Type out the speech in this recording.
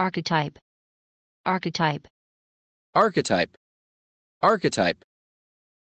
Archetype. Archetype. Archetype. Archetype.